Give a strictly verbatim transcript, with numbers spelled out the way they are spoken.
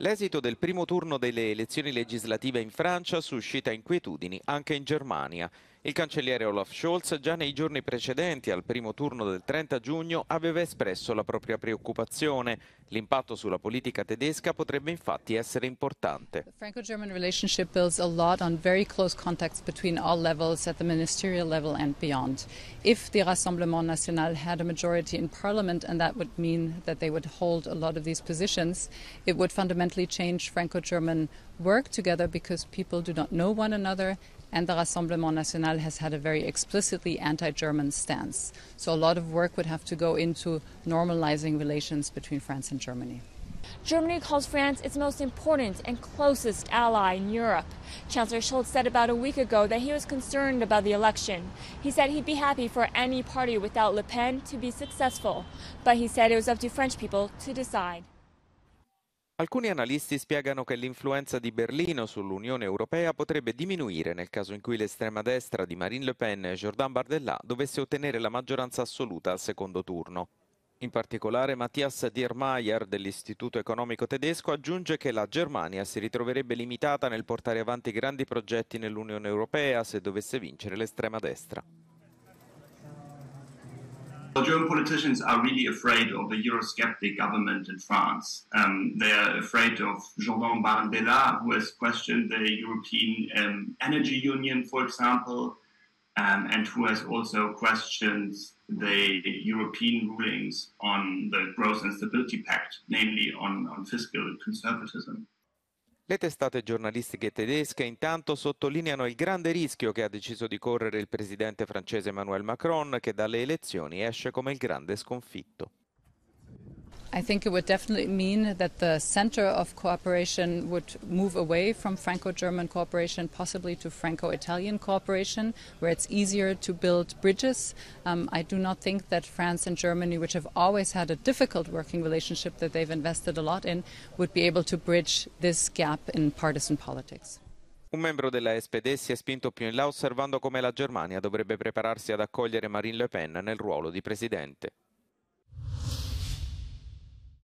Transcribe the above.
L'esito del primo turno delle elezioni legislative in Francia suscita inquietudini anche in Germania. Il cancelliere Olaf Scholz già nei giorni precedenti al primo turno del trenta giugno aveva espresso la propria preoccupazione. L'impatto sulla politica tedesca potrebbe infatti essere importante. The Franco-German relationship builds a lot on very close contacts between all levels at the ministerial level and beyond. If the Rassemblement Nationale had a majority in parliament, and that would mean that they would hold a lot of these positions, it would fundamentally change Franco-German work together because people do not know one another, and the Rassemblement National has had a very explicitly anti-German stance. So a lot of work would have to go into normalizing relations between France and Germany. Germany calls France its most important and closest ally in Europe. Chancellor Scholz said about a week ago that he was concerned about the election. He said he'd be happy for any party without Le Pen to be successful, but he said it was up to French people to decide. Alcuni analisti spiegano che l'influenza di Berlino sull'Unione Europea potrebbe diminuire nel caso in cui l'estrema destra di Marine Le Pen e Jordan Bardella dovesse ottenere la maggioranza assoluta al secondo turno. In particolare Matthias Diermeier dell'Istituto Economico Tedesco aggiunge che la Germania si ritroverebbe limitata nel portare avanti grandi progetti nell'Unione Europea se dovesse vincere l'estrema destra. German politicians are really afraid of a Eurosceptic government in France. Um, they are afraid of Jordan Bardella, who has questioned the European um, Energy Union, for example, um, and who has also questioned the European rulings on the Growth and Stability Pact, namely on, on fiscal conservatism. Le testate giornalistiche tedesche intanto sottolineano il grande rischio che ha deciso di correre il presidente francese Emmanuel Macron, che dalle elezioni esce come il grande sconfitto. I think it would definitely mean that the center of cooperation would move away from Franco-German cooperation, possibly to Franco-Italian cooperation, where it's easier to build bridges. Um, I do not think that France and Germany, which have always had a difficult working relationship that they've invested a lot in, would be able to bridge this gap in partisan politics. Un membro della S P D si è spinto più in là osservando come la Germania dovrebbe prepararsi ad accogliere Marine Le Pen nel ruolo di presidente.